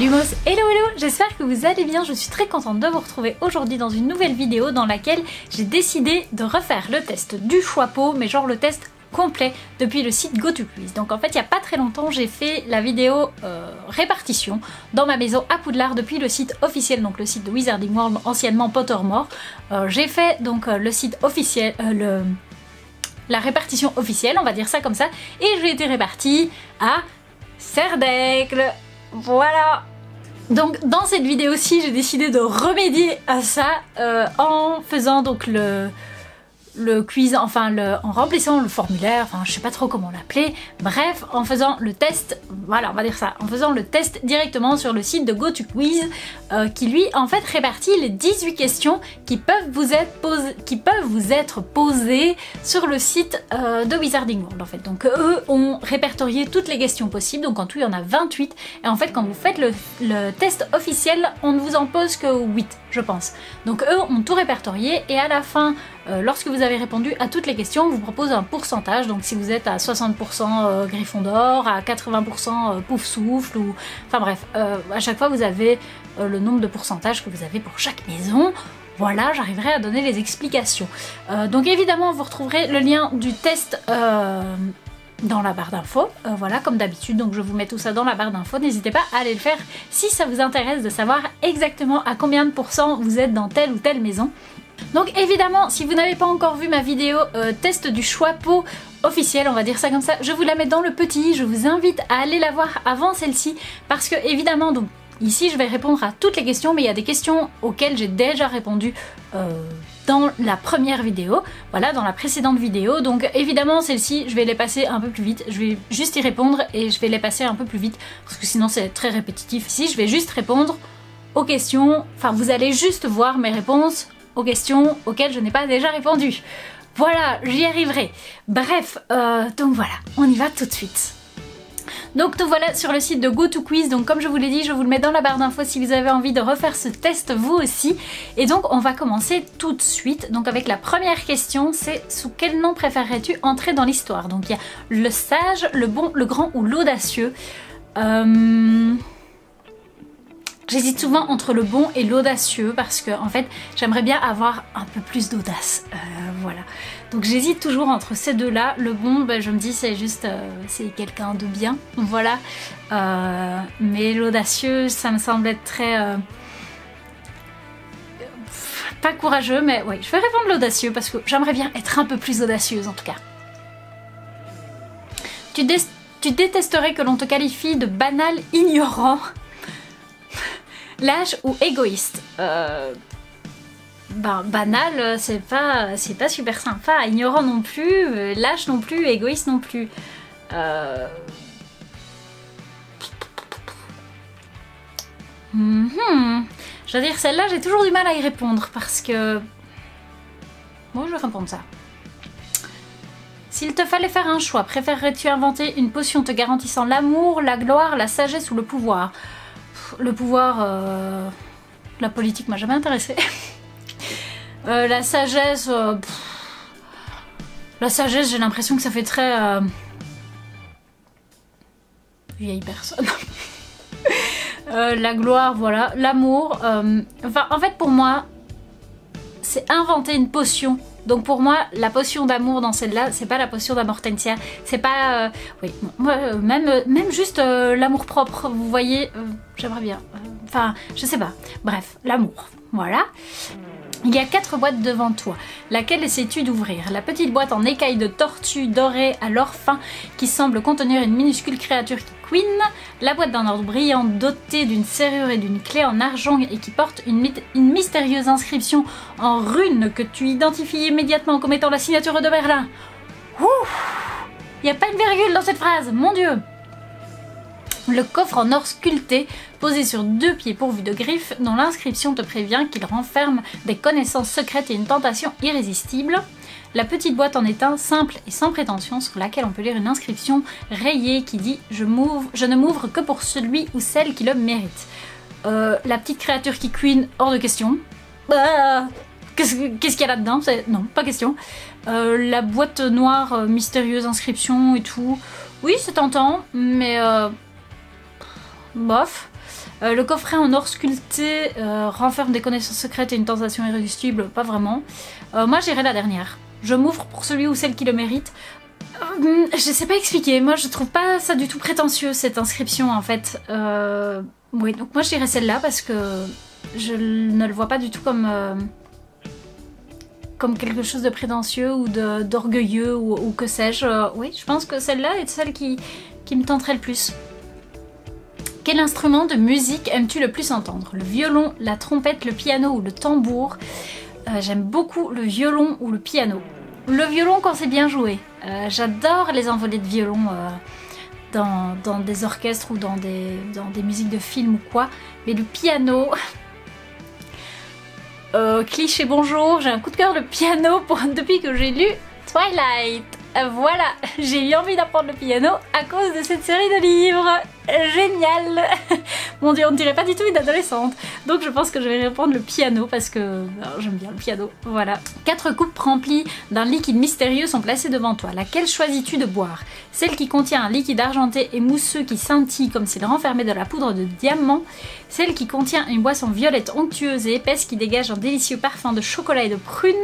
Lumos, hello hello, j'espère que vous allez bien, je suis très contente de vous retrouver aujourd'hui dans une nouvelle vidéo dans laquelle j'ai décidé de refaire le test du Choixpeau, mais genre le test complet depuis le site GoToQuiz. Donc en fait il n'y a pas très longtemps j'ai fait la vidéo répartition dans ma maison à Poudlard depuis le site officiel, donc le site de Wizarding World, anciennement Pottermore. J'ai fait donc le site officiel, la répartition officielle, on va dire ça comme ça, et j'ai été répartie à Serdaigle. Voilà. Donc dans cette vidéo-ci j'ai décidé de remédier à ça en faisant donc le quiz, enfin en remplissant le formulaire, enfin je sais pas trop comment l'appeler, bref, en faisant le test, voilà on va dire ça, en faisant le test directement sur le site de GoToQuiz qui lui en fait répartit les 18 questions qui peuvent vous être posées sur le site de Wizarding World en fait. Donc eux ont répertorié toutes les questions possibles, donc en tout il y en a 28, et en fait quand vous faites le test officiel on ne vous en pose que 8 je pense. Donc eux ont tout répertorié et à la fin lorsque vous avez répondu à toutes les questions, on vous propose un pourcentage. Donc si vous êtes à 60% Gryffondor, à 80% Poufsouffle, ou enfin bref, à chaque fois vous avez le nombre de pourcentages que vous avez pour chaque maison. Voilà, j'arriverai à donner les explications. Donc évidemment, vous retrouverez le lien du test dans la barre d'infos, voilà comme d'habitude, donc je vous mets tout ça dans la barre d'infos, n'hésitez pas à aller le faire si ça vous intéresse de savoir exactement à combien de pourcents vous êtes dans telle ou telle maison. Donc évidemment, si vous n'avez pas encore vu ma vidéo test du Choixpeau officiel, on va dire ça comme ça, je vous la mets dans le petit, je vous invite à aller la voir avant celle-ci, parce que évidemment, donc ici je vais répondre à toutes les questions, mais il y a des questions auxquelles j'ai déjà répondu dans la première vidéo, voilà, dans la précédente vidéo. Donc évidemment celles-ci je vais les passer un peu plus vite, je vais juste y répondre et je vais les passer un peu plus vite parce que sinon c'est très répétitif. Ici je vais juste répondre aux questions, enfin vous allez juste voir mes réponses aux questions auxquelles je n'ai pas déjà répondu. Voilà, j'y arriverai. Bref, donc voilà, on y va tout de suite. Donc tout voilà sur le site de GoToQuiz, donc comme je vous l'ai dit, je vous le mets dans la barre d'infos si vous avez envie de refaire ce test vous aussi. Et donc on va commencer tout de suite, donc avec la première question, c'est sous quel nom préférerais-tu entrer dans l'histoire? Donc il y a le sage, le bon, le grand ou l'audacieux. J'hésite souvent entre le bon et l'audacieux parce que en fait j'aimerais bien avoir un peu plus d'audace, voilà. Donc j'hésite toujours entre ces deux-là. Le bon, ben, je me dis c'est juste c'est quelqu'un de bien, voilà. Mais l'audacieux, ça me semble être très pas courageux, mais oui, je vais répondre l'audacieux parce que j'aimerais bien être un peu plus audacieuse en tout cas. Tu détesterais que l'on te qualifie de banal, ignorant, lâche ou égoïste? Ben, banal, c'est pas super sympa, ignorant non plus, lâche non plus, égoïste non plus. Je veux dire, celle-là, j'ai toujours du mal à y répondre parce que... Moi, je vais répondre ça. S'il te fallait faire un choix, préférerais-tu inventer une potion te garantissant l'amour, la gloire, la sagesse ou le pouvoir? Le pouvoir, la politique m'a jamais intéressée. La sagesse, j'ai l'impression que ça fait très vieille personne. La gloire, voilà, l'amour. Enfin, en fait, pour moi, c'est inventer une potion. Donc pour moi, la potion d'amour dans celle-là, c'est pas la potion d'Amortentia, c'est pas... oui, moi, même juste l'amour propre, vous voyez, j'aimerais bien... Enfin, je sais pas. Bref, l'amour, voilà. Il y a 4 boîtes devant toi. Laquelle essaies-tu d'ouvrir? La petite boîte en écailles de tortue dorée à l'or fin qui semble contenir une minuscule créature qui couine. La boîte d'un ordre brillant dotée d'une serrure et d'une clé en argent et qui porte une mystérieuse inscription en runes que tu identifies immédiatement comme étant la signature de Merlin. Ouf! Il n'y a pas une virgule dans cette phrase, mon dieu! Le coffre en or sculpté, posé sur 2 pieds pourvus de griffes, dont l'inscription te prévient qu'il renferme des connaissances secrètes et une tentation irrésistible. La petite boîte en étain, simple et sans prétention, sur laquelle on peut lire une inscription rayée qui dit « Je ne m'ouvre que pour celui ou celle qui le mérite ». La petite créature qui couine, hors de question. Qu'est-ce qu'il y a là-dedans? Non, pas question. La boîte noire, mystérieuse inscription et tout. Oui, c'est tentant, mais... bof. Le coffret en or sculpté renferme des connaissances secrètes et une tentation irrésistible, pas vraiment. Moi j'irai la dernière. Je m'ouvre pour celui ou celle qui le mérite. Je sais pas expliquer, moi je trouve pas ça du tout prétentieux cette inscription en fait. Oui, donc moi j'irai celle-là parce que je ne le vois pas du tout comme, comme quelque chose de prétentieux ou d'orgueilleux ou que sais-je. Oui, je pense que celle-là est celle qui me tenterait le plus. Quel instrument de musique aimes-tu le plus entendre? Le violon, la trompette, le piano ou le tambour? J'aime beaucoup le violon ou le piano. Le violon quand c'est bien joué. J'adore les envolées de violon dans des orchestres ou dans des musiques de films ou quoi. Mais le piano... cliché bonjour, j'ai un coup de cœur de piano depuis que j'ai lu Twilight. Voilà, j'ai eu envie d'apprendre le piano à cause de cette série de livres. Génial. Mon dieu, on ne dirait pas du tout une adolescente. Donc je pense que je vais reprendre le piano parce que j'aime bien le piano. Voilà. 4 coupes remplies d'un liquide mystérieux sont placées devant toi. Laquelle choisis-tu de boire? Celle qui contient un liquide argenté et mousseux qui scintille comme s'il renfermait de la poudre de diamant. Celle qui contient une boisson violette onctueuse et épaisse qui dégage un délicieux parfum de chocolat et de prune.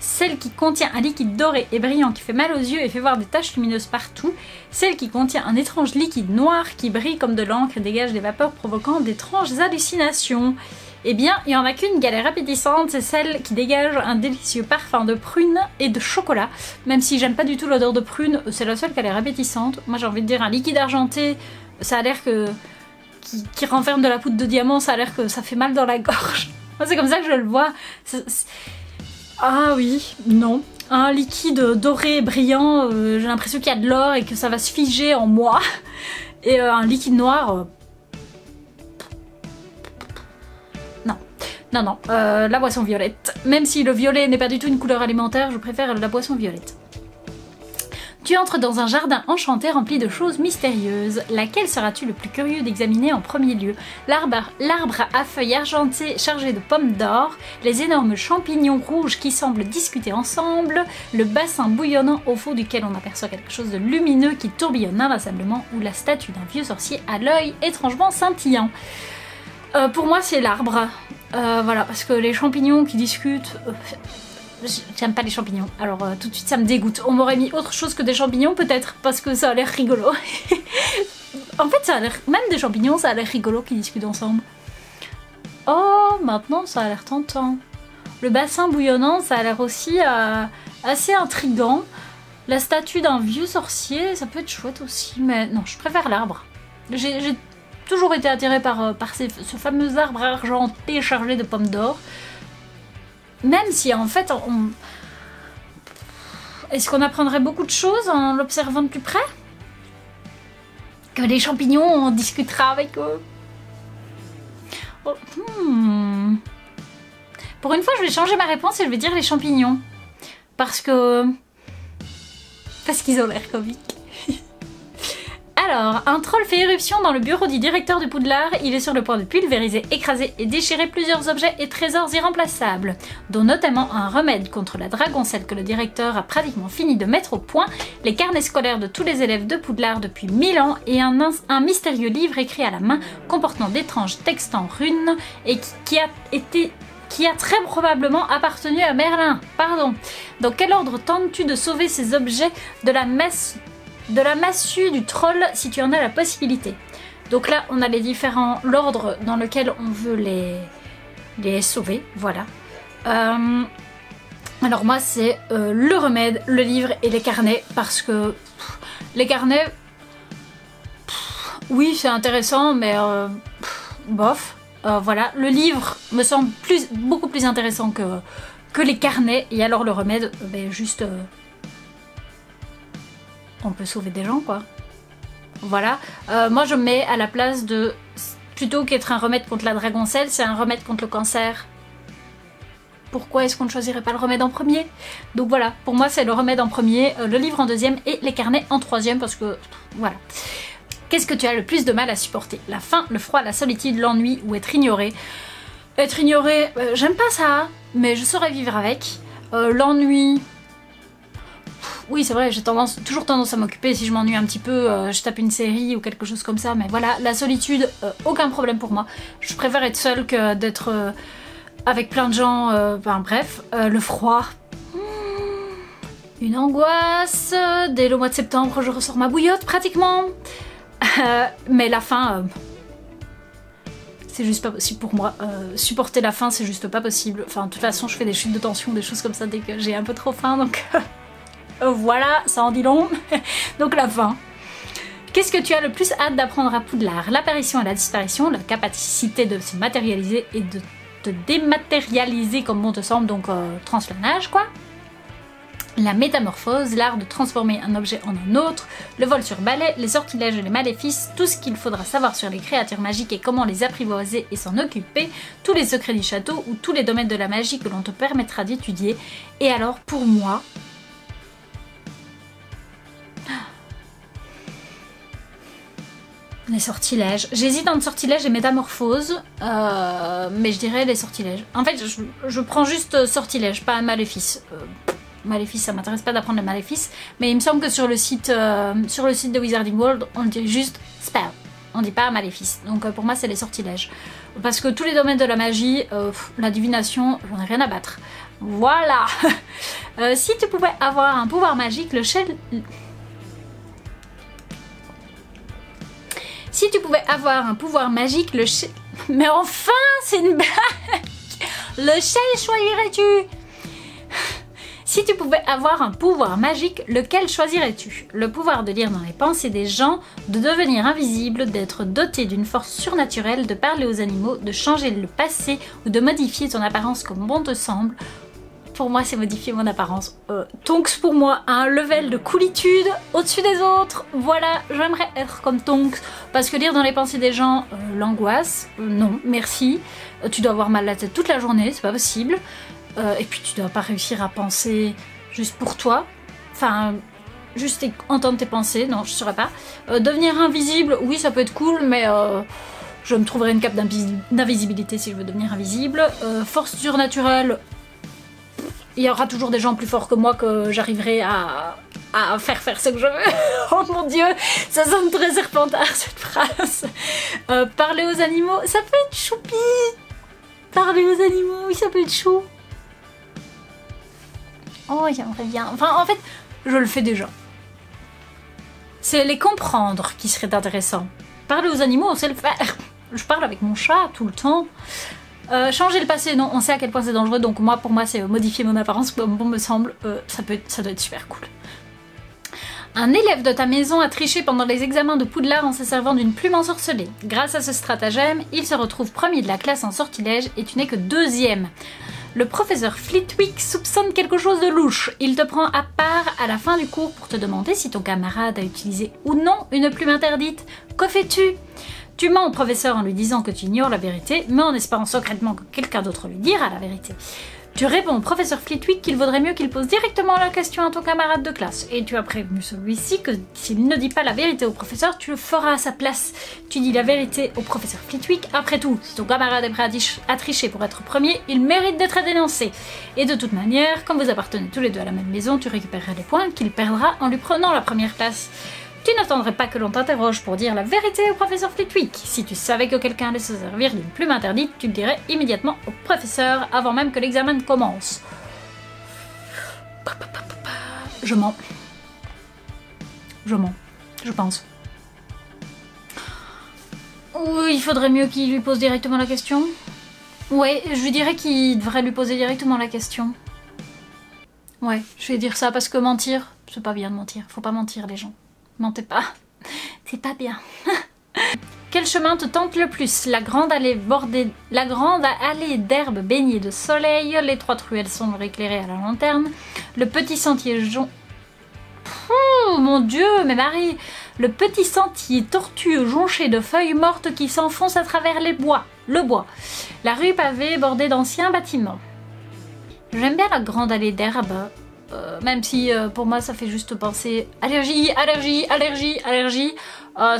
Celle qui contient un liquide doré et brillant qui fait mal aux yeux et fait voir des taches lumineuses partout. Celle qui contient un étrange liquide noir qui brille comme de l'encre et dégage des vapeurs provoquant d'étranges hallucinations. Eh bien, il n'y en a qu'une galère appétissante, c'est celle qui dégage un délicieux parfum de prune et de chocolat. Même si j'aime pas du tout l'odeur de prune, c'est la seule qui a l'air appétissante. Moi j'ai envie de dire un liquide argenté, ça a l'air que... qui renferme de la poudre de diamant, ça a l'air que ça fait mal dans la gorge. Moi c'est comme ça que je le vois. Ah oui, non. Un liquide doré et brillant, j'ai l'impression qu'il y a de l'or et que ça va se figer en moi. Et un liquide noir... Non, non, non, la boisson violette. Même si le violet n'est pas du tout une couleur alimentaire, je préfère la boisson violette. Tu entres dans un jardin enchanté rempli de choses mystérieuses. Laquelle seras-tu le plus curieux d'examiner en premier lieu? L'arbre à feuilles argentées chargé de pommes d'or, les énormes champignons rouges qui semblent discuter ensemble, le bassin bouillonnant au fond duquel on aperçoit quelque chose de lumineux qui tourbillonne inlassablement, ou la statue d'un vieux sorcier à l'œil étrangement scintillant. Pour moi c'est l'arbre, voilà, parce que les champignons qui discutent... J'aime pas les champignons, alors tout de suite ça me dégoûte. On m'aurait mis autre chose que des champignons peut-être, parce que ça a l'air rigolo. En fait ça a l'air, même des champignons ça a l'air rigolo qu'ils discutent ensemble. Oh, maintenant ça a l'air tentant. Le bassin bouillonnant ça a l'air aussi assez intriguant. La statue d'un vieux sorcier ça peut être chouette aussi, mais non, je préfère l'arbre. J'ai toujours été attirée par ce fameux arbre argenté chargé de pommes d'or. Même si en fait on... Est-ce qu'on apprendrait beaucoup de choses en l'observant de plus près? Que les champignons, on discutera avec eux. Oh, Pour une fois, je vais changer ma réponse et je vais dire les champignons. Parce qu'ils ont l'air comiques. Alors, un troll fait éruption dans le bureau du directeur de Poudlard. Il est sur le point de pulvériser, écraser et déchirer plusieurs objets et trésors irremplaçables, dont notamment un remède contre la dragoncelle que le directeur a pratiquement fini de mettre au point, les carnets scolaires de tous les élèves de Poudlard depuis 1000 ans et un mystérieux livre écrit à la main comportant d'étranges textes en runes et qui a très probablement appartenu à Merlin. Pardon. Dans quel ordre tentes-tu de sauver ces objets de la messe de la massue du troll si tu en as la possibilité? Donc là on a les différents l'ordre dans lequel on veut les sauver, voilà. Alors moi c'est le remède, le livre et les carnets, parce que les carnets, oui c'est intéressant mais bof, voilà. Le livre me semble beaucoup plus intéressant que les carnets, et alors le remède, ben, juste... on peut sauver des gens quoi. Voilà. Moi je mets à la place de... Plutôt qu'être un remède contre la dragoncelle, c'est un remède contre le cancer. Pourquoi est-ce qu'on ne choisirait pas le remède en premier? Donc voilà, pour moi c'est le remède en premier, le livre en deuxième et les carnets en troisième parce que... Voilà. Qu'est-ce que tu as le plus de mal à supporter? La faim, le froid, la solitude, l'ennui ou être ignoré? Être ignoré, j'aime pas ça, mais je saurais vivre avec. L'ennui... Oui, c'est vrai, j'ai toujours tendance à m'occuper. Si je m'ennuie un petit peu, je tape une série ou quelque chose comme ça. Mais voilà, la solitude, aucun problème pour moi. Je préfère être seule que d'être avec plein de gens. Le froid. Une angoisse. Dès le mois de septembre, je ressors ma bouillotte pratiquement. Mais la faim... c'est juste pas possible pour moi. Supporter la faim, c'est juste pas possible. Enfin, de toute façon, je fais des chutes de tension, des choses comme ça dès que j'ai un peu trop faim. Donc voilà, ça en dit long. Donc la faim. Qu'est-ce que tu as le plus hâte d'apprendre à Poudlard? L'apparition et la disparition, la capacité de se matérialiser et de te dématérialiser comme bon te semble, donc translanage quoi. La métamorphose, l'art de transformer un objet en un autre, le vol sur balai, les sortilèges et les maléfices, tout ce qu'il faudra savoir sur les créatures magiques et comment les apprivoiser et s'en occuper, tous les secrets du château ou tous les domaines de la magie que l'on te permettra d'étudier. Et alors pour moi... les sortilèges. J'hésite entre sortilèges et métamorphose, mais je dirais les sortilèges. En fait, je prends juste sortilèges, pas maléfice. Maléfice, ça m'intéresse pas d'apprendre le maléfice, mais il me semble que sur le site de Wizarding World, on dit juste spell, on dit pas maléfice. Donc pour moi, c'est les sortilèges. Parce que tous les domaines de la magie, la divination, j'en ai rien à battre. Voilà. Si tu pouvais avoir un pouvoir magique, si tu pouvais avoir un pouvoir magique, mais enfin, c'est une blague. Lequel choisirais-tu? Si tu pouvais avoir un pouvoir magique, lequel choisirais-tu? Le pouvoir de lire dans les pensées des gens, de devenir invisible, d'être doté d'une force surnaturelle, de parler aux animaux, de changer le passé ou de modifier ton apparence comme bon te semble. Pour moi, c'est modifier mon apparence. Tonks, pour moi, a un level de coolitude au-dessus des autres. Voilà, j'aimerais être comme Tonks. Parce que lire dans les pensées des gens, l'angoisse, non, merci. Tu dois avoir mal à la tête toute la journée, c'est pas possible. Et puis tu dois pas réussir à penser juste pour toi, enfin juste entendre tes pensées, non je saurais pas. Devenir invisible, oui ça peut être cool mais je me trouverai une cape d'invisibilité si je veux devenir invisible. Force surnaturelle, il y aura toujours des gens plus forts que moi que j'arriverai à faire ce que je veux. Oh mon dieu, ça sonne très serpentard cette phrase. Parler aux animaux, ça peut être choupi. Parler aux animaux, oui ça peut être chou. Oh, j'aimerais bien. Enfin, en fait, je le fais déjà. C'est les comprendre qui serait intéressant. Parler aux animaux, on sait le faire. Je parle avec mon chat tout le temps. Changer le passé, non, on sait à quel point c'est dangereux. Donc moi, pour moi, c'est modifier mon apparence comme bon me semble. Ça doit être super cool. Un élève de ta maison a triché pendant les examens de Poudlard en se servant d'une plume ensorcelée. Grâce à ce stratagème, il se retrouve premier de la classe en sortilège et tu n'es que deuxième. Le professeur Flitwick soupçonne quelque chose de louche. Il te prend à part à la fin du cours pour te demander si ton camarade a utilisé ou non une plume interdite. Que fais-tu? Tu mens au professeur en lui disant que tu ignores la vérité, mais en espérant secrètement que quelqu'un d'autre lui dira la vérité. Tu réponds au professeur Flitwick qu'il vaudrait mieux qu'il pose directement la question à ton camarade de classe. Et tu as prévenu celui-ci que s'il ne dit pas la vérité au professeur, tu le feras à sa place. Tu dis la vérité au professeur Flitwick. Après tout, si ton camarade est prêt à tricher pour être premier, il mérite d'être dénoncé. Et de toute manière, comme vous appartenez tous les deux à la même maison, tu récupéreras les points qu'il perdra en lui prenant la première place. Tu n'attendrais pas que l'on t'interroge pour dire la vérité au professeur Flitwick. Si tu savais que quelqu'un allait se servir d'une plume interdite, tu le dirais immédiatement au professeur avant même que l'examen ne commence. Je mens. Je mens. Je pense. Ou il faudrait mieux qu'il lui pose directement la question. Ouais, je lui dirais qu'il devrait lui poser directement la question. Ouais, je vais dire ça parce que mentir, c'est pas bien de mentir. Faut pas mentir les gens. Mentez pas, c'est pas bien. Quel chemin te tente le plus? La grande allée bordée, la grande allée d'herbe baignée de soleil, les trois ruelles sombres éclairées à la lanterne, le petit sentier jaune. Mon dieu, mais Marie, le petit sentier tortueux jonché de feuilles mortes qui s'enfonce à travers les bois, la rue pavée bordée d'anciens bâtiments. J'aime bien la grande allée d'herbe. Même si pour moi ça fait juste penser allergie,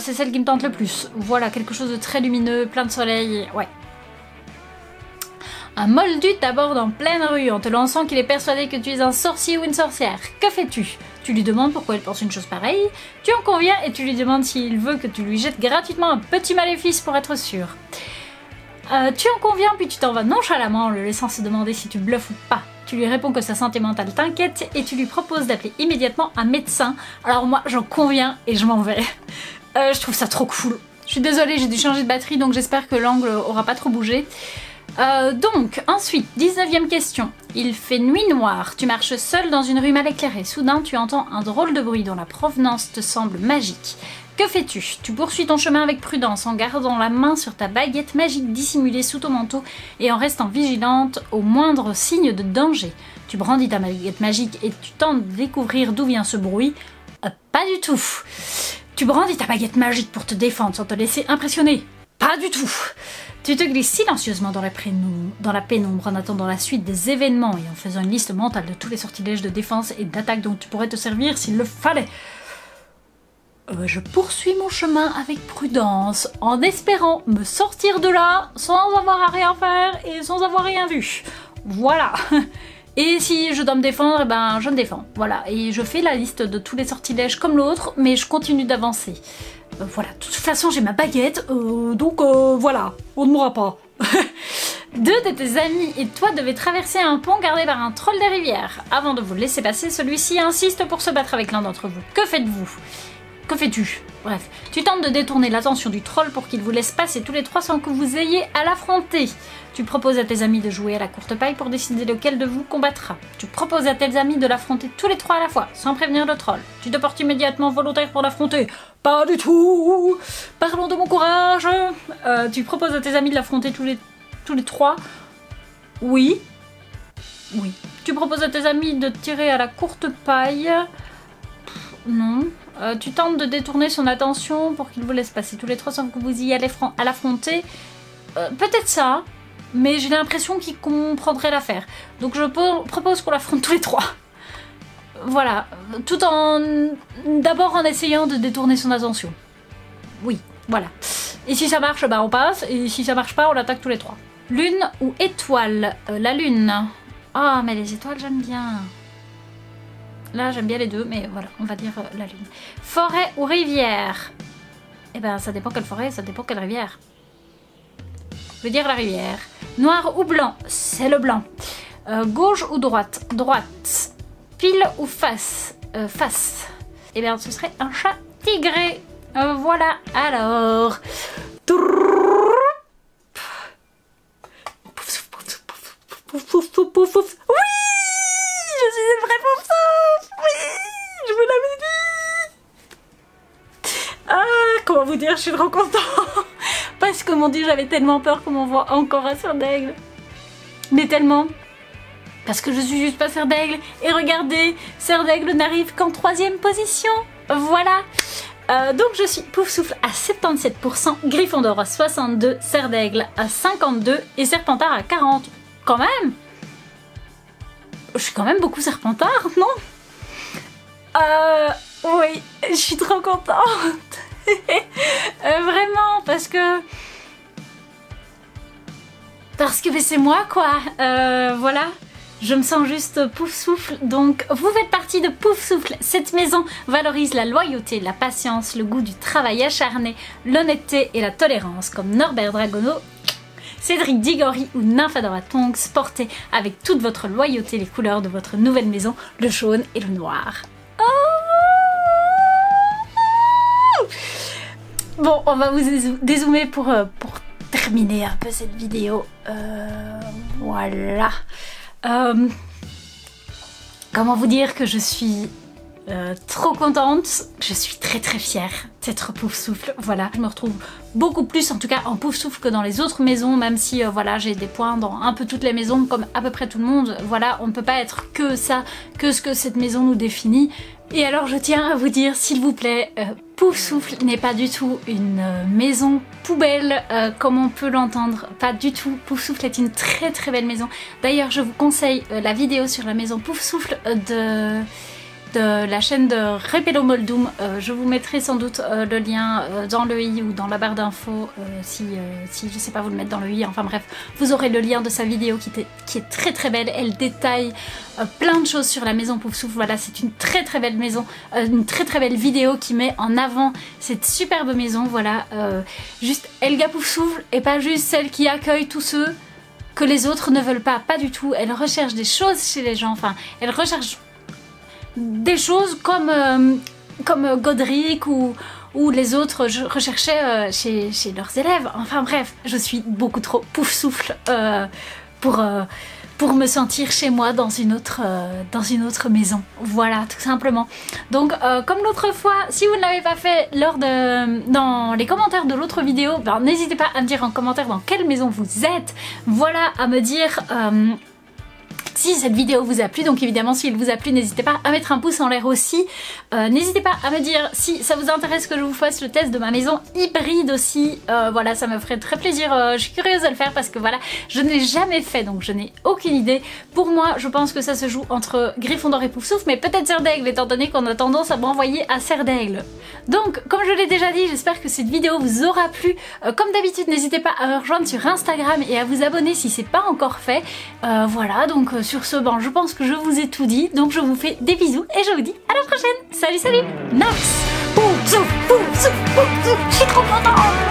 c'est celle qui me tente le plus. Voilà, quelque chose de très lumineux, plein de soleil, ouais. Un Moldu t'aborde en pleine rue en te lançant qu'il est persuadé que tu es un sorcier ou une sorcière. Que fais-tu? Tu lui demandes pourquoi il pense une chose pareille, tu en conviens et tu lui demandes s'il veut que tu lui jettes gratuitement un petit maléfice pour être sûr. Tu en conviens puis tu t'en vas nonchalamment en le laissant se demander si tu bluffes ou pas. Tu lui réponds que sa santé mentale t'inquiète et tu lui proposes d'appeler immédiatement un médecin. Alors moi j'en conviens et je m'en vais. Je trouve ça trop cool. Je suis désolée, j'ai dû changer de batterie donc j'espère que l'angle aura pas trop bougé. Donc, ensuite, 19e question. Il fait nuit noire, tu marches seul dans une rue mal éclairée. Soudain, tu entends un drôle de bruit dont la provenance te semble magique. Que fais-tu? Tu poursuis ton chemin avec prudence en gardant la main sur ta baguette magique dissimulée sous ton manteau et en restant vigilante au moindre signe de danger. Tu brandis ta baguette magique et tu tentes de découvrir d'où vient ce bruit. Pas du tout. Tu brandis ta baguette magique pour te défendre sans te laisser impressionner. Pas du tout. Tu te glisses silencieusement dans la pénombre en attendant la suite des événements et en faisant une liste mentale de tous les sortilèges de défense et d'attaque dont tu pourrais te servir s'il le fallait. Je poursuis mon chemin avec prudence en espérant me sortir de là sans avoir à rien faire et sans avoir rien vu. Voilà. Et si je dois me défendre, eh ben je me défends. Voilà. Et je fais la liste de tous les sortilèges comme l'autre, mais je continue d'avancer. Voilà, de toute façon j'ai ma baguette, donc voilà, on ne mourra pas. Deux de tes amis et toi devaient traverser un pont gardé par un troll des rivières. Avant de vous laisser passer, celui-ci insiste pour se battre avec l'un d'entre vous. Que faites-vous? Que fais-tu? Bref, tu tentes de détourner l'attention du troll pour qu'il vous laisse passer tous les trois sans que vous ayez à l'affronter. Tu proposes à tes amis de jouer à la courte paille pour décider lequel de vous combattra. Tu proposes à tes amis de l'affronter tous les trois à la fois, sans prévenir le troll. Tu te portes immédiatement volontaire pour l'affronter. Pas du tout. Parlons de mon courage. Tu proposes à tes amis de l'affronter tous les trois. Oui. Oui. Tu proposes à tes amis de tirer à la courte paille. Non. Tu tentes de détourner son attention pour qu'il vous laisse passer tous les trois sans que vous y allez à l'affronter. Peut-être ça. Mais j'ai l'impression qu'il comprendrait l'affaire. Donc je propose qu'on l'affronte tous les trois. Voilà. Tout en... D'abord en essayant de détourner son attention. Oui, voilà. Et si ça marche, bah on passe. Et si ça marche pas, on l'attaque tous les trois. Lune ou étoile? La lune. Ah, mais les étoiles, j'aime bien. Là, j'aime bien les deux, mais voilà, on va dire la lune. Forêt ou rivière? Eh ben, ça dépend quelle forêt, ça dépend quelle rivière. Je veux dire la rivière. Noir ou blanc? C'est le blanc. Gauche ou droite? Droite. Pile ou face? Face. Eh bien, ce serait un chat tigré. Voilà, alors... Oui! Je suis une vraie Poufsouffle! Oui! Je vous l'avais dit! Ah, comment vous dire, je suis trop contente! Parce que mon dieu, j'avais tellement peur qu'on m'envoie encore à Serdaigle. Mais tellement. Parce que je suis juste pas Serdaigle. Et regardez, Serdaigle n'arrive qu'en 3e position. Voilà. Donc je suis Poufsouffle à 77%, Gryffondor à 62%, Serdaigle à 52% et Serpentard à 40%. Quand même. Je suis quand même beaucoup Serpentard, non? Oui, je suis trop contente. Vraiment, parce que c'est moi quoi, voilà, je me sens juste Poufsouffle. Donc vous faites partie de Poufsouffle. Cette maison valorise la loyauté, la patience, le goût du travail acharné, l'honnêteté et la tolérance, comme Norbert Dragonneau, Cédric Diggory ou Nymphadora Tonks. Portez avec toute votre loyauté les couleurs de votre nouvelle maison, le jaune et le noir. Bon, on va vous dézoomer pour terminer un peu cette vidéo. Voilà. Comment vous dire que je suis trop contente. Je suis très très fière d'être Poufsouffle. Voilà, je me retrouve beaucoup plus, en tout cas en Poufsouffle, que dans les autres maisons, même si voilà, j'ai des points dans un peu toutes les maisons, comme à peu près tout le monde. Voilà, on ne peut pas être que ça, que ce que cette maison nous définit. Et alors je tiens à vous dire, s'il vous plaît, Poufsouffle n'est pas du tout une maison poubelle comme on peut l'entendre, pas du tout. Poufsouffle est une très très belle maison. D'ailleurs je vous conseille la vidéo sur la maison Poufsouffle de la chaîne de Repello Moldum. Je vous mettrai sans doute le lien dans le i ou dans la barre d'infos si je sais pas vous le mettre dans le i. Enfin bref, vous aurez le lien de sa vidéo qui est très très belle. Elle détaille plein de choses sur la maison Poufsouffle. Voilà, c'est une très très belle maison, une très très belle vidéo qui met en avant cette superbe maison. Voilà, juste Elga Poufsouffle et pas juste celle qui accueille tous ceux que les autres ne veulent pas, pas du tout. Elle recherche des choses chez les gens, enfin, elle recherche des choses comme, comme Godric ou les autres recherchaient chez leurs élèves. Enfin bref, je suis beaucoup trop Poufsouffle pour me sentir chez moi dans une autre maison. Voilà, tout simplement. Donc, comme l'autre fois, si vous ne l'avez pas fait dans les commentaires de l'autre vidéo, ben, n'hésitez pas à me dire en commentaire dans quelle maison vous êtes. Voilà, à me dire si cette vidéo vous a plu. Donc évidemment, si elle vous a plu, n'hésitez pas à mettre un pouce en l'air aussi. N'hésitez pas à me dire si ça vous intéresse que je vous fasse le test de ma maison hybride aussi. Voilà, ça me ferait très plaisir. Je suis curieuse de le faire parce que voilà, je ne l'ai jamais fait, donc je n'ai aucune idée. Pour moi, je pense que ça se joue entre Gryffondor et Poufsouffle, mais peut-être Serdaigle, étant donné qu'on a tendance à m'envoyer à Serdaigle. Donc, comme je l'ai déjà dit, j'espère que cette vidéo vous aura plu. Comme d'habitude, n'hésitez pas à me rejoindre sur Instagram et à vous abonner si c'est pas encore fait. Voilà, donc sur ce banc, je pense que je vous ai tout dit, donc je vous fais des bisous et je vous dis à la prochaine. Salut, salut, Naps. Je suis trop contente.